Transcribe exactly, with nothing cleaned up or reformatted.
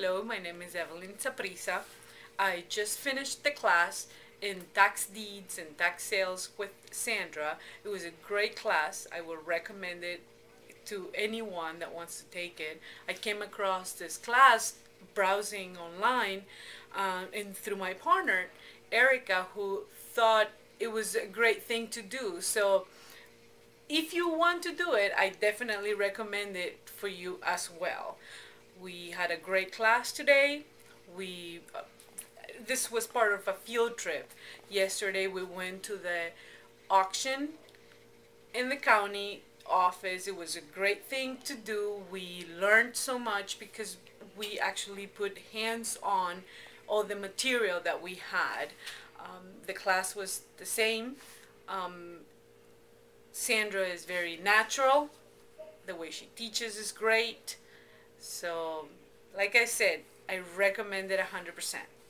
Hello, my name is Evelyn Saprisa. I just finished the class in tax deeds and tax sales with Sandra. It was a great class. I would recommend it to anyone that wants to take it. I came across this class browsing online uh, and through my partner, Erica, who thought it was a great thing to do. So if you want to do it, I definitely recommend it for you as well. We had a great class today. We uh, this was part of a field trip. Yesterday we went to the auction in the county office. It was a great thing to do. We learned so much because we actually put hands on all the material that we had. Um, the class was the same. Um, Sandra is very natural. The way she teaches is great. So, like I said, I recommend it one hundred percent.